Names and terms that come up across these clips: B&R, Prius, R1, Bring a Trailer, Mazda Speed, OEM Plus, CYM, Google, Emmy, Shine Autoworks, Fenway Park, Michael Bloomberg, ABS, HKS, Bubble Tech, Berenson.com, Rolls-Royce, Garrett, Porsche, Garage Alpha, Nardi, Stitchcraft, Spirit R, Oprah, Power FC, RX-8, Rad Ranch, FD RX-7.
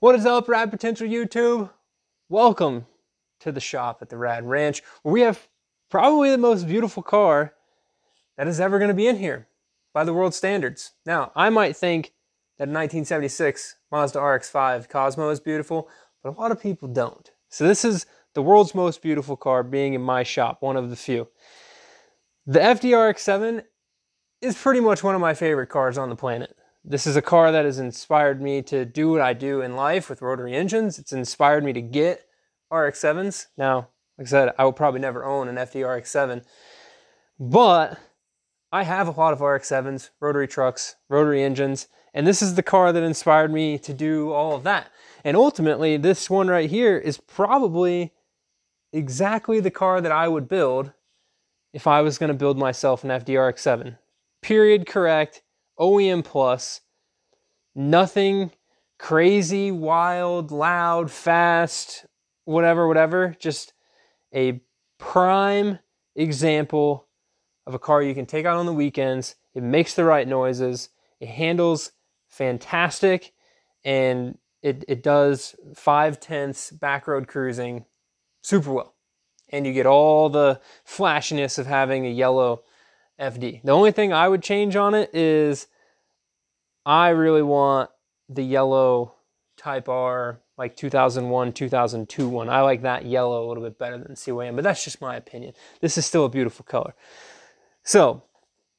What is up, Rad Potential YouTube? Welcome to the shop at the Rad Ranch, where we have probably the most beautiful car that is ever going to be in here by the world standards. Now, I might think that a 1976 Mazda RX-5 Cosmo is beautiful, but a lot of people don't. So this is the world's most beautiful car being in my shop, one of the few. The FD RX-7 is pretty much one of my favorite cars on the planet. This is a car that has inspired me to do what I do in life with rotary engines. It's inspired me to get RX-7s. Now, like I said, I will probably never own an FD RX-7, but I have a lot of RX-7s, rotary trucks, rotary engines, and this is the car that inspired me to do all of that. And ultimately, this one right here is probably exactly the car that I would build if I was going to build myself an FD RX-7. Period correct. OEM Plus, nothing crazy, wild, loud, fast, whatever, just a prime example of a car you can take out on the weekends. It makes the right noises, it handles fantastic, and it does 5/10 back road cruising super well. And you get all the flashiness of having a yellow FD. The only thing I would change on it is I really want the yellow Type R, like 2001, 2002 one. I like that yellow a little bit better than CYM, but that's just my opinion. This is still a beautiful color. So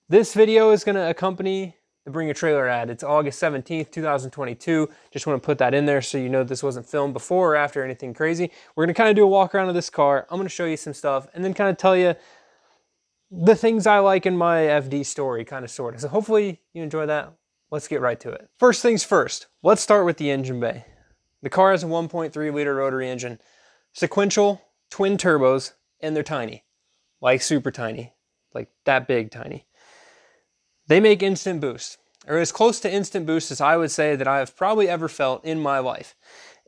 this video is going to accompany the Bring a Trailer ad. It's August 17th, 2022. Just want to put that in there so you know this wasn't filmed before or after anything crazy. We're going to kind of do a walk around of this car. I'm going to show you some stuff and then kind of tell you the things I like in my FD story, kind of, sort of. So hopefully you enjoy that. Let's get right to it. First things first, let's start with the engine bay. The car has a 1.3 liter rotary engine, sequential twin turbos, and they're tiny, like super tiny, like that big tiny. They make instant boost, or as close to instant boost as I would say that I have probably ever felt in my life.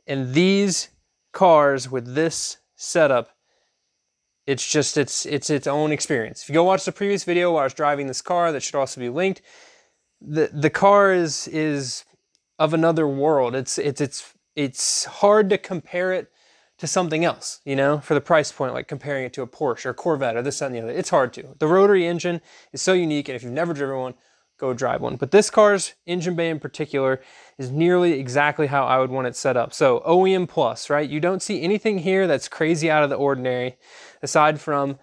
And these cars with this setup, it's just, it's its own experience. If you go watch the previous video where I was driving this car, that should also be linked, the car is of another world. It's hard to compare it to something else, you know, for the price point, like comparing it to a Porsche or Corvette or this, that, and the other. It's hard to. The rotary engine is so unique, and if you've never driven one, go drive one. But this car's engine bay in particular is nearly exactly how I would want it set up. So OEM Plus, right? You don't see anything here that's crazy out of the ordinary, aside from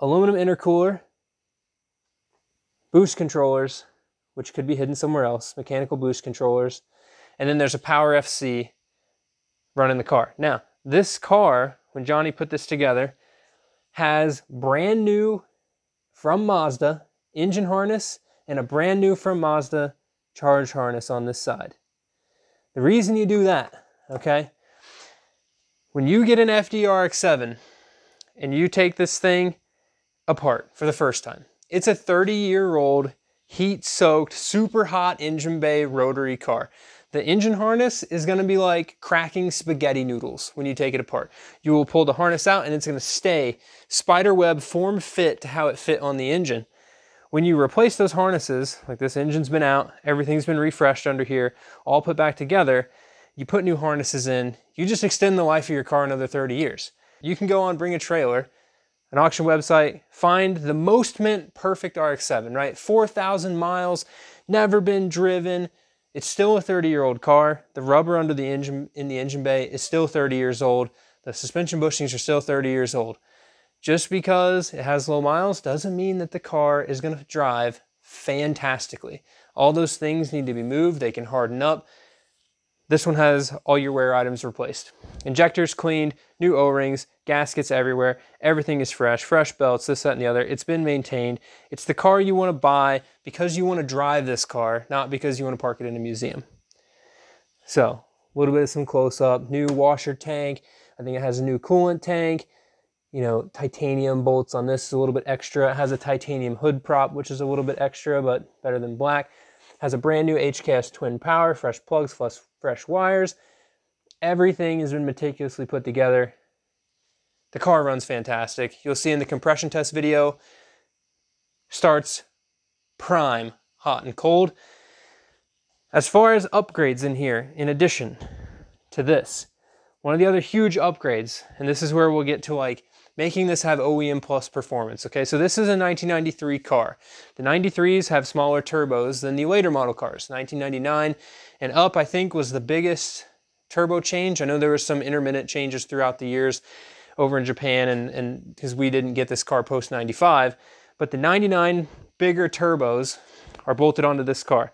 aluminum intercooler, boost controllers, which could be hidden somewhere else, mechanical boost controllers, and then there's a Power FC running the car. Now, this car, when Johnny put this together, has brand new from Mazda engine harness and a brand new from Mazda charge harness on this side. The reason you do that, okay? When you get an FD RX-7 and you take this thing apart for the first time, it's a 30-year-old heat-soaked, super hot engine bay rotary car. The engine harness is gonna be like cracking spaghetti noodles when you take it apart. You will pull the harness out and it's gonna stay spiderweb form fit to how it fit on the engine. When you replace those harnesses, like this engine's been out, everything's been refreshed under here, all put back together, you put new harnesses in, you just extend the life of your car another 30 years. You can go on Bring a Trailer, an auction website, find the most mint perfect RX-7, right? 4,000 miles, never been driven. It's still a 30-year-old car. The rubber under the engine, in the engine bay, is still 30 years old. The suspension bushings are still 30 years old. Just because it has low miles doesn't mean that the car is going to drive fantastically. All those things need to be moved. They can harden up. This one has all your wear items replaced. Injectors cleaned, new O-rings, gaskets everywhere. Everything is fresh, fresh belts, this, that, and the other. It's been maintained. It's the car you want to buy because you want to drive this car, not because you want to park it in a museum. So, a little bit of some close-up. New washer tank. I think it has a new coolant tank. You know, titanium bolts on this is a little bit extra. It has a titanium hood prop, which is a little bit extra, but better than black. It has a brand new HKS twin power, fresh plugs, fresh wires. Everything has been meticulously put together. The car runs fantastic. You'll see in the compression test video, starts prime hot and cold. As far as upgrades in here, in addition, to this. One of the other huge upgrades, and this is where we'll get to like making this have OEM Plus performance, okay? So this is a 1993 car. The 93s have smaller turbos than the later model cars. 1999 and up, I think, was the biggest turbo change. I know there were some intermittent changes throughout the years over in Japan, and because we didn't get this car post 95, but the 99 bigger turbos are bolted onto this car.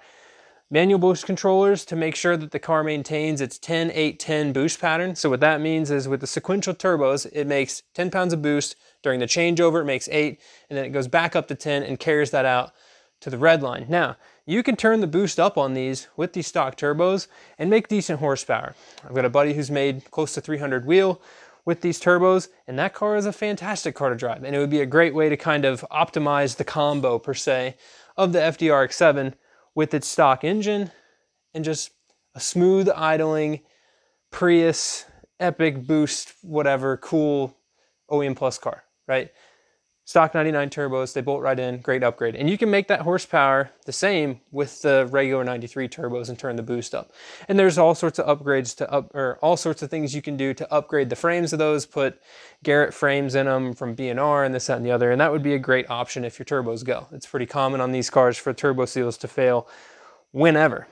Manual boost controllers to make sure that the car maintains its 10-8-10 boost pattern. So what that means is with the sequential turbos, it makes 10 pounds of boost. During the changeover, it makes 8, and then it goes back up to 10 and carries that out to the red line. Now, you can turn the boost up on these with these stock turbos and make decent horsepower. I've got a buddy who's made close to 300 wheel with these turbos, and that car is a fantastic car to drive, and it would be a great way to kind of optimize the combo, per se, of the FD RX-7 with its stock engine and just a smooth idling Prius epic boost whatever cool OEM Plus car, right? Stock 99 turbos, they bolt right in, great upgrade. And you can make that horsepower the same with the regular 93 turbos and turn the boost up. And there's all sorts of upgrades to all sorts of things you can do to upgrade the frames of those, put Garrett frames in them from B&R and this, that, and the other. And that would be a great option if your turbos go. It's pretty common on these cars for turbo seals to fail whenever.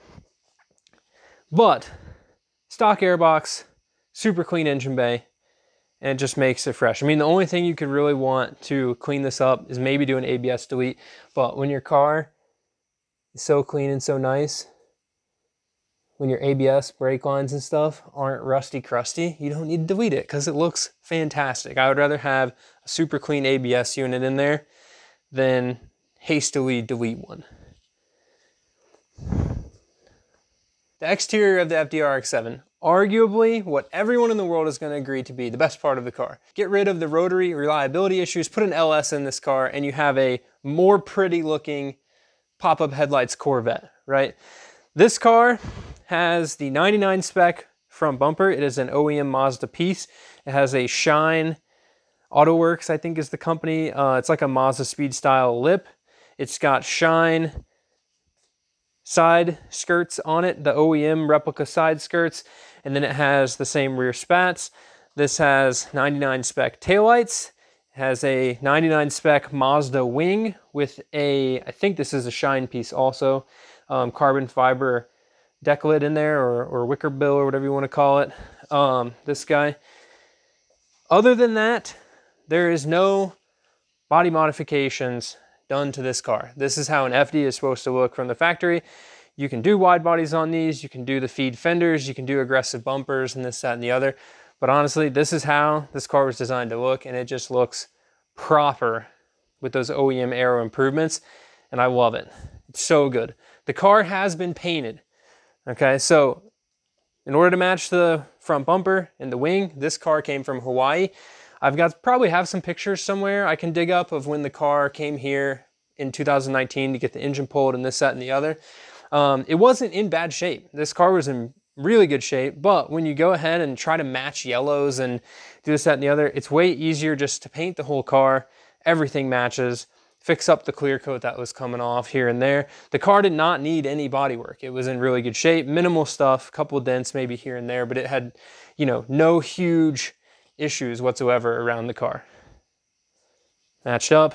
But stock airbox, super clean engine bay, and it just makes it fresh. I mean, the only thing you could really want to clean this up is maybe do an ABS delete, but when your car is so clean and so nice, when your ABS brake lines and stuff aren't rusty crusty, you don't need to delete it because it looks fantastic. I would rather have a super clean ABS unit in there than hastily delete one. The exterior of the FD RX-7, arguably what everyone in the world is going to agree to be the best part of the car. Get rid of the rotary reliability issues, put an LS in this car, and you have a more pretty looking pop-up headlights Corvette, right? This car has the 99 spec front bumper. It is an OEM Mazda piece. It has a Shine Autoworks, I think is the company. It's like a Mazda Speed style lip. It's got Shine side skirts on it, the OEM replica side skirts, and then it has the same rear spats. This has 99 spec taillights. It has a 99 spec Mazda wing with a, I think this is a Shine piece also, carbon fiber deck lid in there, or wicker bill, or whatever you want to call it. This guy. Other than that, there is no body modifications done to this car. This is how an FD is supposed to look from the factory. You can do wide bodies on these, you can do the feed fenders, you can do aggressive bumpers and this, that, and the other. But honestly, this is how this car was designed to look, and it just looks proper with those OEM aero improvements, and I love it. It's so good. The car has been painted. Okay, so in order to match the front bumper and the wing, this car came from Hawaii. I've got probably have some pictures somewhere I can dig up of when the car came here in 2019 to get the engine pulled and this, that, and the other. It wasn't in bad shape. This car was in really good shape, but when you go ahead and try to match yellows and do this, that, and the other, it's way easier just to paint the whole car. Everything matches, fix up the clear coat that was coming off here and there. The car did not need any body work. It was in really good shape, minimal stuff, a couple of dents maybe here and there, but it had, you know, no huge issues whatsoever around the car. Matched up.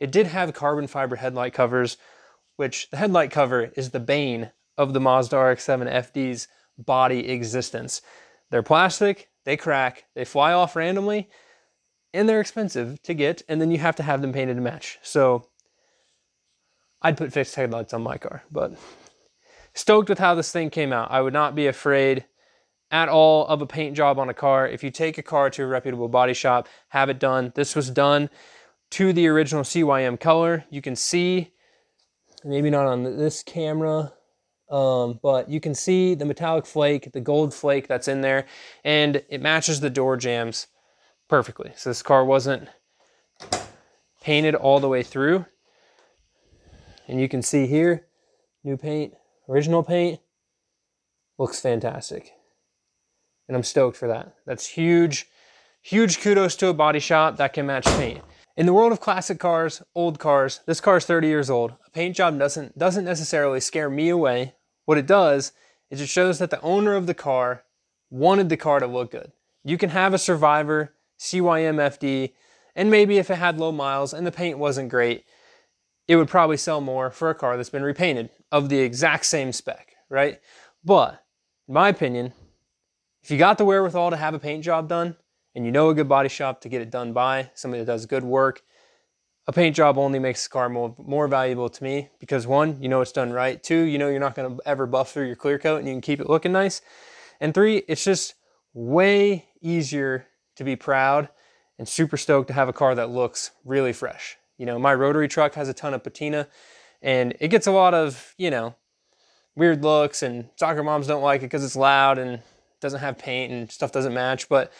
It did have carbon fiber headlight covers, which the headlight cover is the bane of the Mazda RX-7 FD's body existence. They're plastic, they crack, they fly off randomly, and they're expensive to get, and then you have to have them painted to match. So I'd put fixed headlights on my car, but stoked with how this thing came out. I would not be afraid at all of a paint job on a car. If you take a car to a reputable body shop, have it done. This was done to the original CYM color. You can see, maybe not on this camera, but you can see the metallic flake, the gold flake that's in there, and it matches the door jambs perfectly. So this car wasn't painted all the way through. And you can see here, new paint, original paint, looks fantastic. And I'm stoked for that. That's huge, huge kudos to a body shop that can match paint. In the world of classic cars, old cars, this car is 30 years old. A paint job doesn't necessarily scare me away. What it does is it shows that the owner of the car wanted the car to look good. You can have a Survivor, CYM FD, and maybe if it had low miles and the paint wasn't great, it would probably sell more for a car that's been repainted of the exact same spec, right? But in my opinion, if you got the wherewithal to have a paint job done and you know a good body shop to get it done by, somebody that does good work, a paint job only makes the car more valuable to me because one, you know it's done right. Two, you know you're not gonna ever buff through your clear coat and you can keep it looking nice. And three, it's just way easier to be proud and super stoked to have a car that looks really fresh. You know, my rotary truck has a ton of patina and it gets a lot of, you know, weird looks and soccer moms don't like it because it's loud and doesn't have paint and stuff doesn't match, but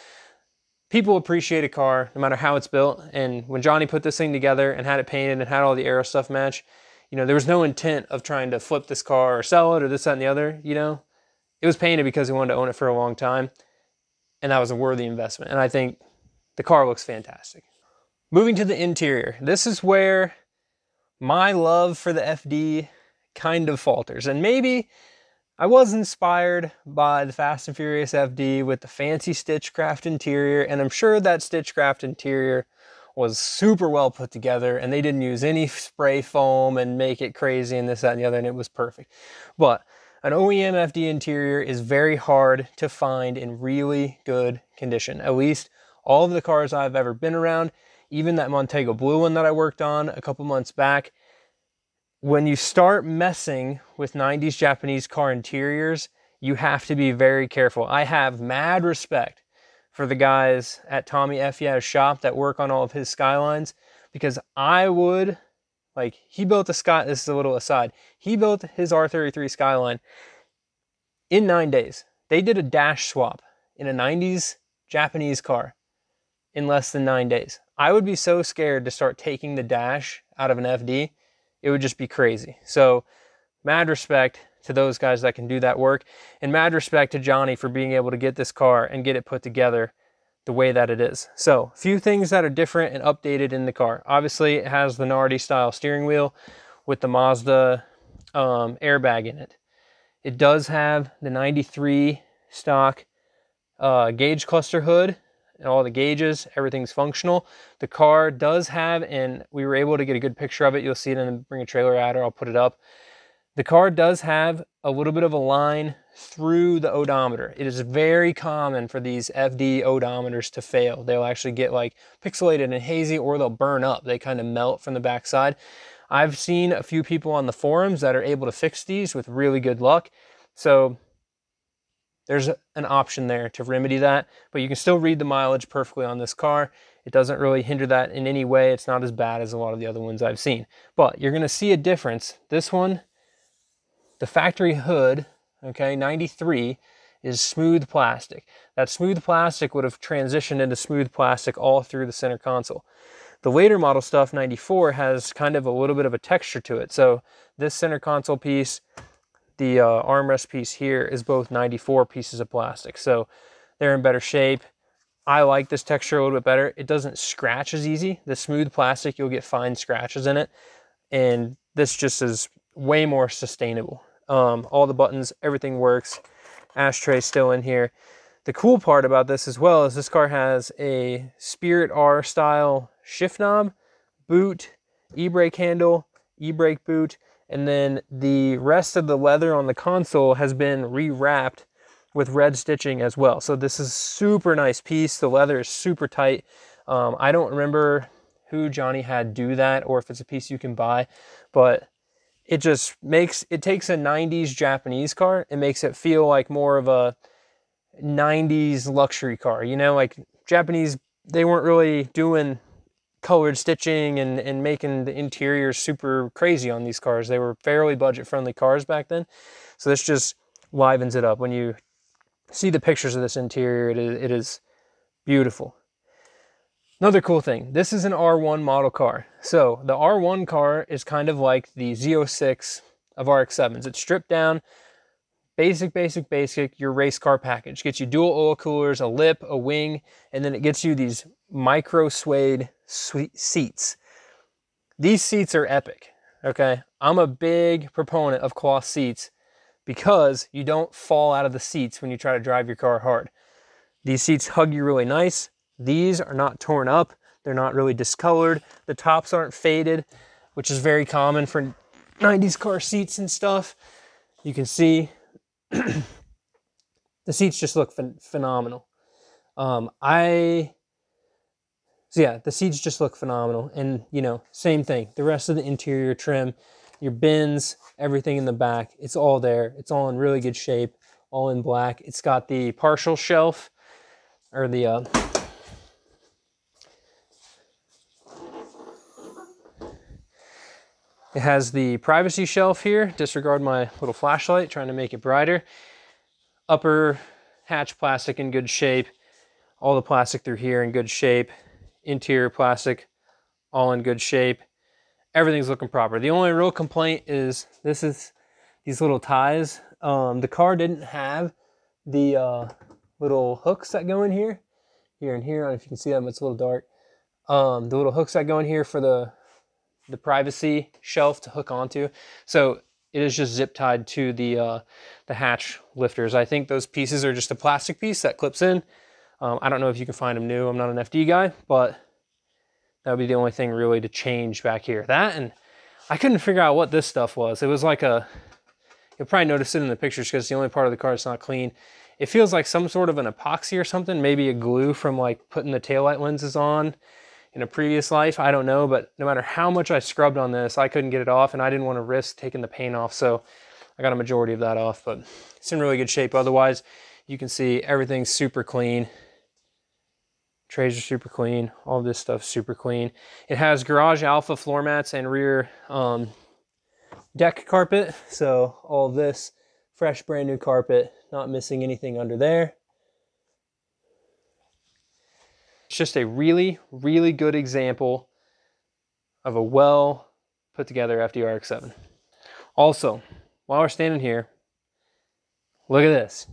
people appreciate a car no matter how it's built. And when Johnny put this thing together and had it painted and had all the aero stuff match, you know, there was no intent of trying to flip this car or sell it or this, that, and the other, you know. It was painted because he wanted to own it for a long time, and that was a worthy investment. And I think the car looks fantastic. Moving to the interior, this is where my love for the FD kind of falters. And maybe I was inspired by the Fast and Furious FD with the fancy Stitchcraft interior, and I'm sure that Stitchcraft interior was super well put together and they didn't use any spray foam and make it crazy and this, that, and the other, and it was perfect. But an OEM FD interior is very hard to find in really good condition. At least all of the cars I've ever been around, even that Montego Blue one that I worked on a couple months back, when you start messing with 90s Japanese car interiors, you have to be very careful. I have mad respect for the guys at Tommy Effia's shop that work on all of his Skylines, because I would... Like, he built the Sky, this is a little aside, he built his R33 Skyline in 9 days. They did a dash swap in a 90s Japanese car in less than 9 days. I would be so scared to start taking the dash out of an FD. It would just be crazy. So mad respect to those guys that can do that work, and mad respect to Johnny for being able to get this car and get it put together the way that it is. So, few things that are different and updated in the car. Obviously, it has the Nardi style steering wheel with the Mazda airbag in it. It does have the 93 stock gauge cluster hood and all the gauges, everything's functional. The car does have, and we were able to get a good picture of it, you'll see it in the Bring a Trailer ad, or I'll put it up. The car does have a little bit of a line through the odometer. It is very common for these FD odometers to fail. They'll actually get like pixelated and hazy, or they'll burn up. They kind of melt from the backside. I've seen a few people on the forums that are able to fix these with really good luck. So there's an option there to remedy that, but you can still read the mileage perfectly on this car. It doesn't really hinder that in any way. It's not as bad as a lot of the other ones I've seen, but you're gonna see a difference. This one, the factory hood, okay, 93 is smooth plastic. That smooth plastic would have transitioned into smooth plastic all through the center console. The later model stuff, 94, has kind of a little bit of a texture to it. So this center console piece, the armrest piece here, is both 94 pieces of plastic. So they're in better shape. I like this texture a little bit better. It doesn't scratch as easy. The smooth plastic, you'll get fine scratches in it. And this just is way more sustainable. All the buttons, everything works. Ashtray still in here. The cool part about this as well is this car has a Spirit R style shift knob, boot, e-brake handle, e-brake boot, and then the rest of the leather on the console has been rewrapped with red stitching as well. So this is super nice piece. The leather is super tight. I don't remember who Johnny had do that, or if it's a piece you can buy, but it just makes, it takes a 90s Japanese car and makes it feel like more of a 90s luxury car. You know, like Japanese, they weren't really doing colored stitching and making the interior super crazy on these cars. They were fairly budget-friendly cars back then. So this just livens it up. When you see the pictures of this interior, it is beautiful. Another cool thing, this is an R1 model car. So the R1 car is kind of like the Z06 of RX-7s. It's stripped down, basic, your race car package. Gets you dual oil coolers, a lip, a wing, and then it gets you these micro suede seats. These seats are epic, okay? I'm a big proponent of cloth seats because you don't fall out of the seats when you try to drive your car hard. These seats hug you really nice. These are not torn up. They're not really discolored. The tops aren't faded, which is very common for 90s car seats and stuff. You can see the seats just look phenomenal. The seats just look phenomenal. And, you know, same thing. The rest of the interior trim, your bins, everything in the back, it's all there. It's all in really good shape, all in black. It's got the partial shelf, or the... It has the privacy shelf here. Disregard my little flashlight, trying to make it brighter. Upper hatch plastic in good shape. All the plastic through here in good shape. Interior plastic, all in good shape. Everything's looking proper. The only real complaint is these little ties. The car didn't have the little hooks that go in here. Here and here, I don't know if you can see them, it's a little dark. The little hooks that go in here for the privacy shelf to hook onto. So it is just zip tied to the hatch lifters. I think those pieces are just a plastic piece that clips in. I don't know if you can find them new. I'm not an FD guy, but that would be the only thing really to change back here. That, and I couldn't figure out what this stuff was. It was like a, you'll probably notice it in the pictures because it's the only part of the car that's not clean. It feels like some sort of an epoxy or something, maybe a glue from like putting the taillight lenses on in a previous life. I don't know, but no matter how much I scrubbed on this, I couldn't get it off, and I didn't want to risk taking the paint off, so I got a majority of that off, but it's in really good shape. Otherwise, you can see everything's super clean. Trays are super clean, all this stuff's super clean. It has Garage Alpha floor mats and rear deck carpet. So all this fresh, brand new carpet, not missing anything under there. It's just a really, really good example of a well put together FD RX-7. Also, while we're standing here, look at this.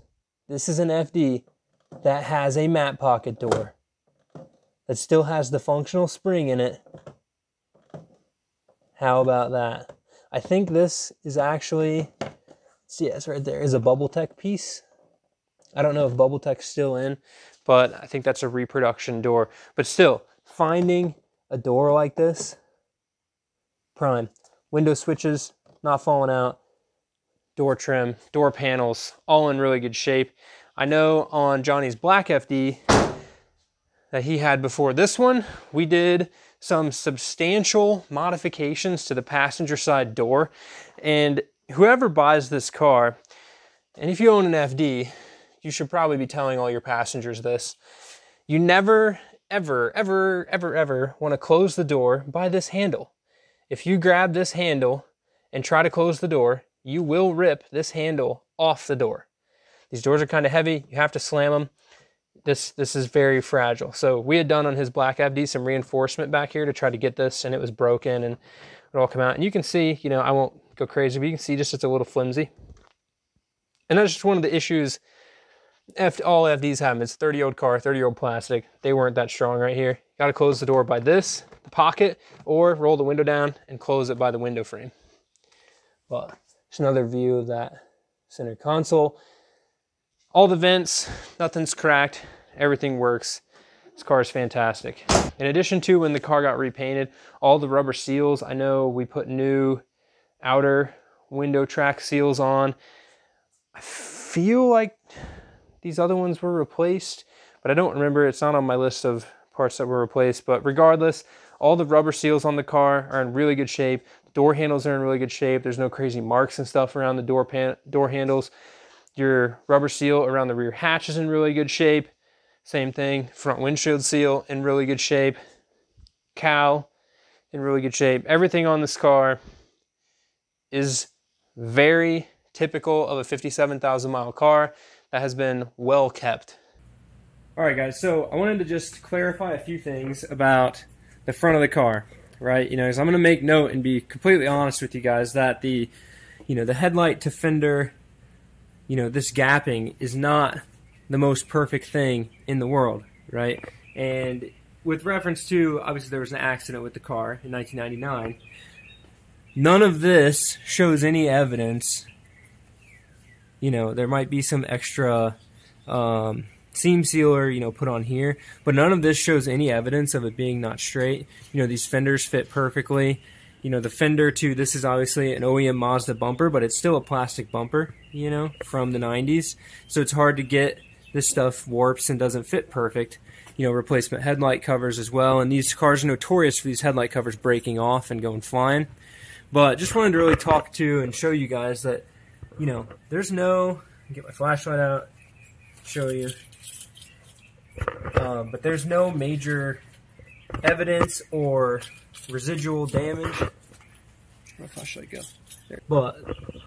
This is an FD that has a mat pocket door. That still has the functional spring in it. How about that? I think this is actually, see, it's right there, is a Bubble Tech piece. I don't know if Bubble Tech's still in, but I think that's a reproduction door. But still, finding a door like this, prime. Window switches, not falling out. Door trim, door panels, all in really good shape. I know on Johnny's black FD, that he had before this one, we did some substantial modifications to the passenger side door. And whoever buys this car, and if you own an FD, you should probably be telling all your passengers this. You never, ever, ever, ever, ever want to close the door by this handle. If you grab this handle and try to close the door, you will rip this handle off the door. These doors are kind of heavy. You have to slam them. This is very fragile. So we had done on his black FD some reinforcement back here to try to get this, and it was broken and it all came out. And you can see, you know, I won't go crazy, but you can see just it's a little flimsy. And that's just one of the issues all FDs have. It's a 30-year-old car, 30-year-old plastic. They weren't that strong right here. You gotta close the door by this, the pocket, or roll the window down and close it by the window frame. But just another view of that center console. All the vents, nothing's cracked, everything works. This car is fantastic. In addition to when the car got repainted, all the rubber seals, I know we put new outer window track seals on. I feel like these other ones were replaced, but I don't remember, it's not on my list of parts that were replaced, but regardless, all the rubber seals on the car are in really good shape. Door handles are in really good shape. There's no crazy marks and stuff around the door handles. Your rubber seal around the rear hatch is in really good shape. Same thing, front windshield seal in really good shape. Cowl in really good shape. Everything on this car is very typical of a 57,000 mile car that has been well kept. All right guys, so I wanted to just clarify a few things about the front of the car, right? You know, because I'm gonna make note and be completely honest with you guys that the, you know, the headlight to fender, you know, this gapping is not the most perfect thing in the world, right? And with reference to, obviously there was an accident with the car in 1999, none of this shows any evidence you know, there might be some extra seam sealer, you know, put on here, but none of this shows any evidence of it being not straight. You know, these fenders fit perfectly. You know, the fender too, this is obviously an OEM Mazda bumper, but it's still a plastic bumper, you know, from the 90s. So it's hard to get this stuff warps and doesn't fit perfect. You know, replacement headlight covers as well. And these cars are notorious for these headlight covers breaking off and going flying. But just wanted to really talk to and show you guys that, you know, there's no, get my flashlight out, show you. But there's no major evidence or residual damage. Where should I go? There. But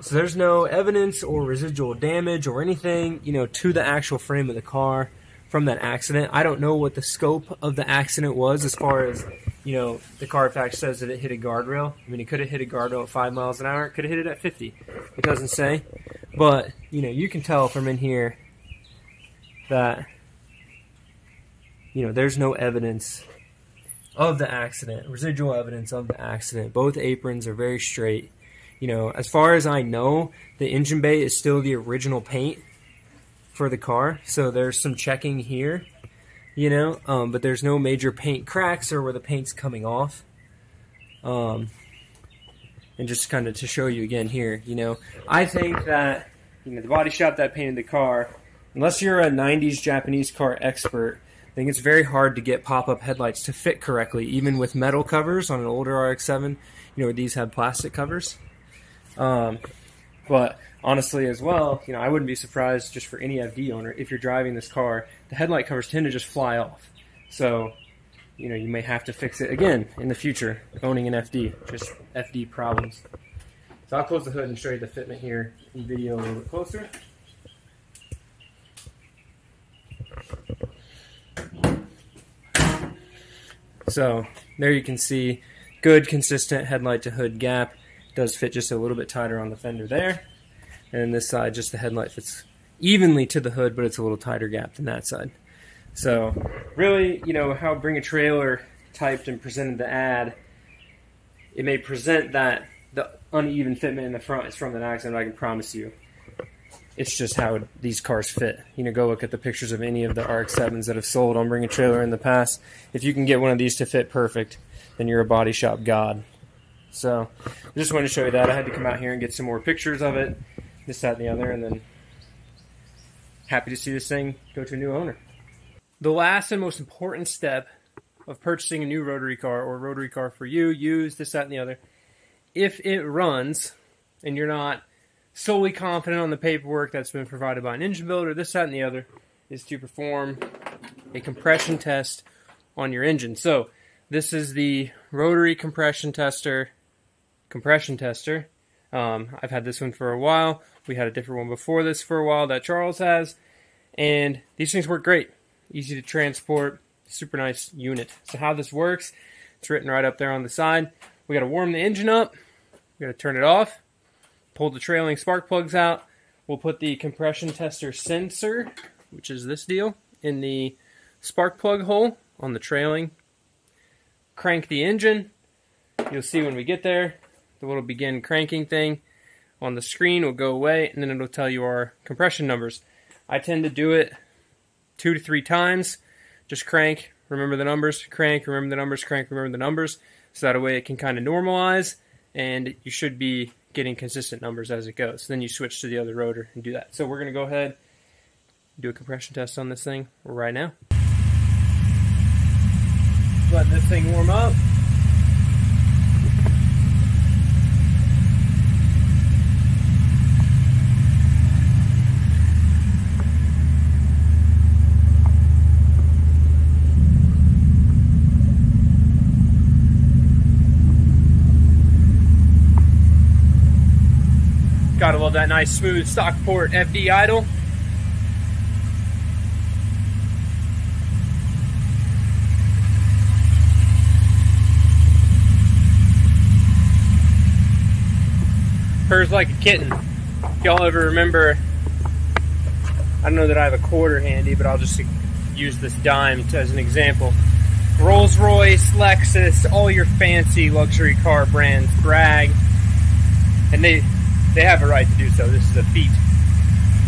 so there's no evidence or residual damage or anything, you know, to the actual frame of the car from that accident. I don't know what the scope of the accident was as far as, you know, the Carfax says that it hit a guardrail. I mean, it could have hit a guardrail at 5 miles an hour. It could have hit it at 50. It doesn't say. But, you know, you can tell from in here that, you know, there's no evidence of the accident, residual evidence of the accident. Both aprons are very straight. You know, as far as I know, the engine bay is still the original paint for the car. So there's some checking here, you know, but there's no major paint cracks or where the paint's coming off. And just kind of to show you again here, you know, I think that, you know, the body shop that painted the car, unless you're a 90s Japanese car expert, I think it's very hard to get pop-up headlights to fit correctly, even with metal covers on an older RX-7. You know, these have plastic covers. But honestly as well, you know, I wouldn't be surprised just for any FD owner, if you're driving this car, the headlight covers tend to just fly off. So, you know, you may have to fix it again in the future, owning an FD, just FD problems. So I'll close the hood and show you the fitment here in video a little bit closer. So there you can see good consistent headlight to hood gap. Does fit just a little bit tighter on the fender there, and this side just the headlight fits evenly to the hood, but it's a little tighter gap than that side. So really, you know, how Bring a Trailer typed and presented the ad, it may present that the uneven fitment in the front is from an accident, but I can promise you it's just how these cars fit. You know, go look at the pictures of any of the RX-7s that have sold on Bring a Trailer in the past. If you can get one of these to fit perfect, then you're a body shop god. So I just wanted to show you that. I had to come out here and get some more pictures of it, this, that, and the other, and then happy to see this thing go to a new owner. The last and most important step of purchasing a new rotary car or rotary car for you, used, this, that, and the other, if it runs and you're not solely confident on the paperwork that's been provided by an engine builder, this, that, and the other, is to perform a compression test on your engine. So this is the rotary compression tester. I've had this one for a while. We had a different one before this for a while that Charles has, and these things work great. Easy to transport, super nice unit. So how this works, it's written right up there on the side. We got to warm the engine up, we got to turn it off, pull the trailing spark plugs out. We'll put the compression tester sensor, which is this deal, in the spark plug hole on the trailing. Crank the engine. You'll see when we get there, the little begin cranking thing on the screen will go away, and then it'll tell you our compression numbers. I tend to do it 2 to 3 times. Just crank, remember the numbers, crank, remember the numbers, crank, remember the numbers. So that way it can kind of normalize, and you should be getting consistent numbers as it goes. Then you switch to the other rotor and do that. So we're going to go ahead and do a compression test on this thing right now. Let this thing warm up. Gotta love that nice smooth Stockport FD idle. Purrs like a kitten. If y'all ever remember, I don't know that I have a quarter handy, but I'll just use this dime as an example. Rolls-Royce, Lexus, all your fancy luxury car brands brag, and they have a right to do so. This is a feat.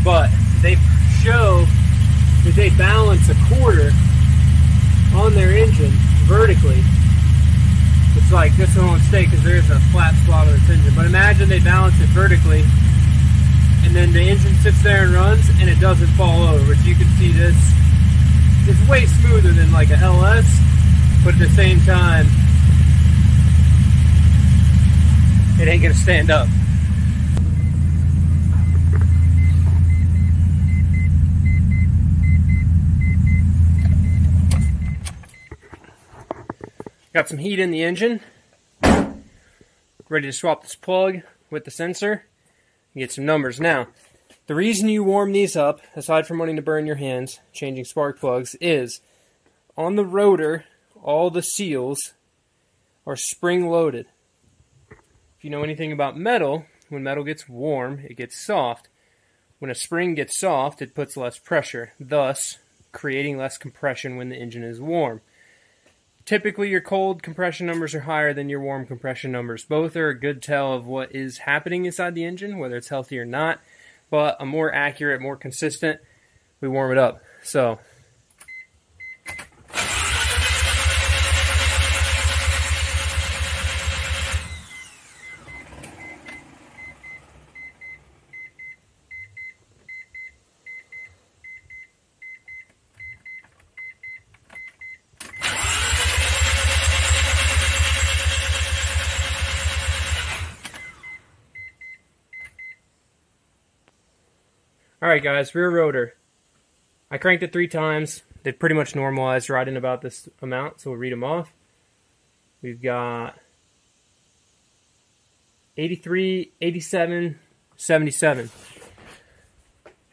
but they show that they balance a quarter on their engine vertically. It's like this one won't stay because there's a flat spot on its engine, but imagine they balance it vertically and then the engine sits there and runs and it doesn't fall over, which you can see this is way smoother than like a LS, but at the same time it ain't gonna stand up. Got some heat in the engine, ready to swap this plug with the sensor and get some numbers. Now, the reason you warm these up, aside from wanting to burn your hands changing spark plugs, is on the rotor, all the seals are spring-loaded. If you know anything about metal, when metal gets warm, it gets soft. When a spring gets soft, it puts less pressure, thus creating less compression when the engine is warm. Typically, your cold compression numbers are higher than your warm compression numbers. Both are a good tell of what is happening inside the engine, whether it's healthy or not. But a more accurate, more consistent, we warm it up. So, alright guys, rear rotor. I cranked it 3 times. They've pretty much normalized right in about this amount, so we'll read them off. We've got 83, 87, 77.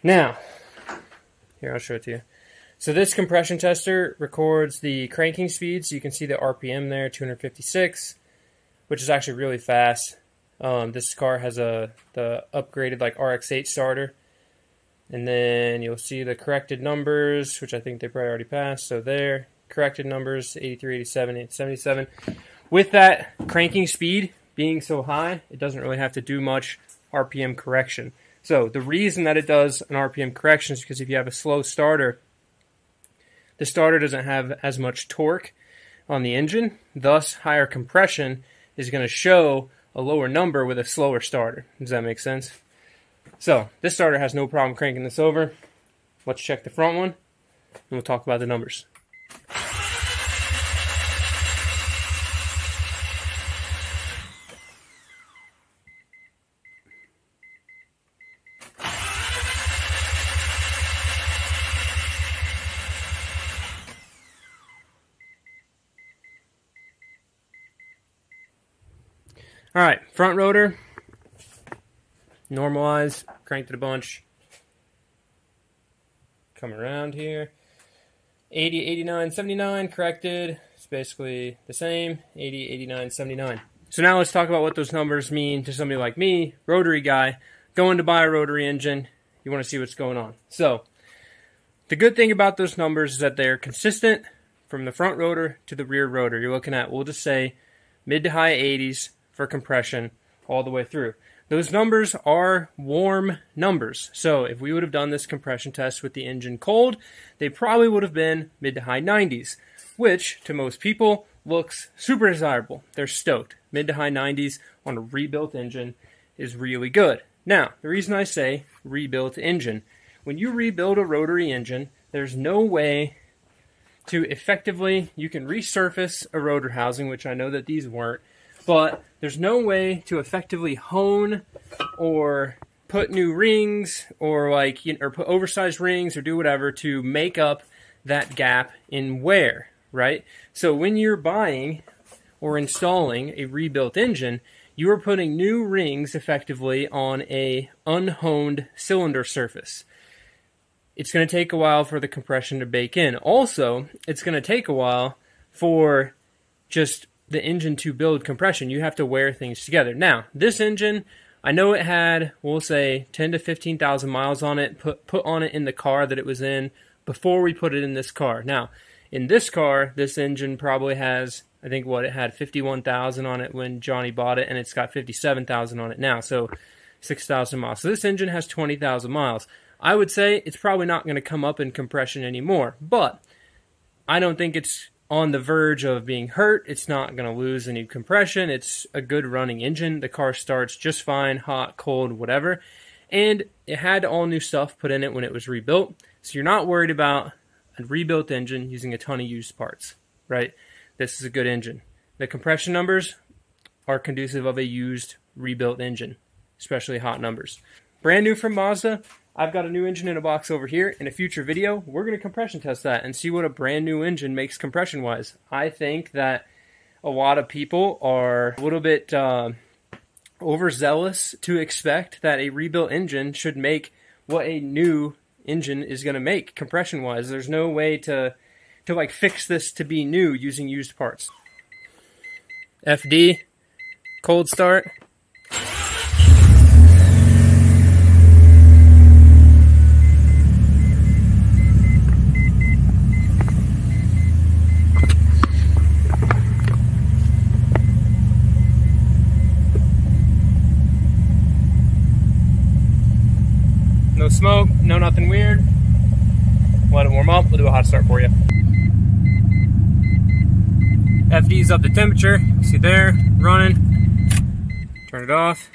Now, here, I'll show it to you. So this compression tester records the cranking speed, so you can see the RPM there, 256, which is actually really fast. This car has the upgraded like RX-8 starter. And then you'll see the corrected numbers, which I think they probably already passed. So there, corrected numbers, 83, 87, 77. With that cranking speed being so high, it doesn't really have to do much RPM correction. So the reason that it does an RPM correction is because if you have a slow starter, the starter doesn't have as much torque on the engine. Thus, higher compression is going to show a lower number with a slower starter. Does that make sense? So, this starter has no problem cranking this over. Let's check the front one, and we'll talk about the numbers. Alright, front rotor. Normalize, cranked it a bunch. Come around here. 80, 89, 79, corrected. It's basically the same. 80, 89, 79. So now let's talk about what those numbers mean to somebody like me, rotary guy, going to buy a rotary engine. You want to see what's going on. So the good thing about those numbers is that they're consistent from the front rotor to the rear rotor. You're looking at, we'll just say, mid to high 80s for compression all the way through. Those numbers are warm numbers. So if we would have done this compression test with the engine cold, they probably would have been mid to high 90s, which to most people looks super desirable. They're stoked. Mid to high 90s on a rebuilt engine is really good. Now, the reason I say rebuilt engine, when you rebuild a rotary engine, there's no way to effectively, you can resurface a rotor housing, which I know that these weren't, but there's no way to effectively hone or put new rings or like, you know, or put oversized rings or do whatever to make up that gap in wear, right? So when you're buying or installing a rebuilt engine, you are putting new rings effectively on a unhoned cylinder surface. It's going to take a while for the compression to bake in. Also, it's going to take a while for just the engine to build compression. You have to wear things together. Now, this engine, I know it had, we'll say, 10 to 15,000 miles on it, put on it in the car that it was in before we put it in this car. Now, in this car, this engine probably has, I think what, it had 51,000 on it when Johnny bought it, and it's got 57,000 on it now, so 6,000 miles. So this engine has 20,000 miles. I would say it's probably not going to come up in compression anymore, but I don't think it's on the verge of being hurt. It's not going to lose any compression. It's a good running engine. The car starts just fine, hot, cold, whatever. And it had all new stuff put in it when it was rebuilt. So you're not worried about a rebuilt engine using a ton of used parts, right? This is a good engine. The compression numbers are conducive of a used rebuilt engine, especially hot numbers. Brand new from Mazda. I've got a new engine in a box over here. In a future video, we're going to compression test that and see what a brand new engine makes compression-wise. I think that a lot of people are a little bit overzealous to expect that a rebuilt engine should make what a new engine is going to make compression-wise. There's no way to like fix this to be new using used parts. FD, cold start. No smoke, no nothing weird. Let it warm up, we'll do a hot start for you. FD's up the temperature, see there, running. Turn it off.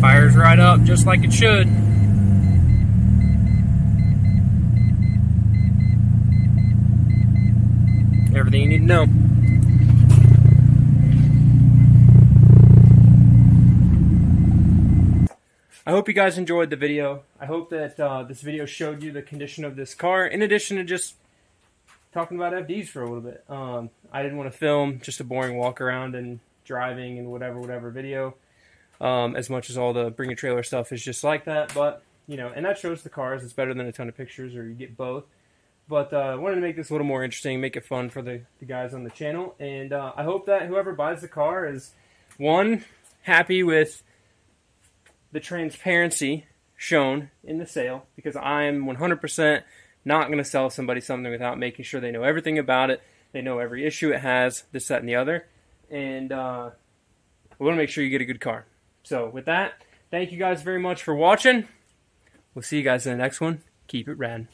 Fires right up just like it should. Everything you need to know. I hope you guys enjoyed the video. I hope that this video showed you the condition of this car, in addition to just talking about FDs for a little bit. I didn't want to film just a boring walk around and driving and whatever video, as much as all the Bring a Trailer stuff is just like that. But, you know, and that shows the cars. It's better than a ton of pictures, or you get both. But I wanted to make this a little more interesting, make it fun for the guys on the channel. And I hope that whoever buys the car is, one, happy with the transparency shown in the sale, because I'm 100% not going to sell somebody something without making sure they know everything about it, they know every issue it has, this, that, and the other, and we want to make sure you get a good car. So with that, thank you guys very much for watching. We'll see you guys in the next one. Keep it rad.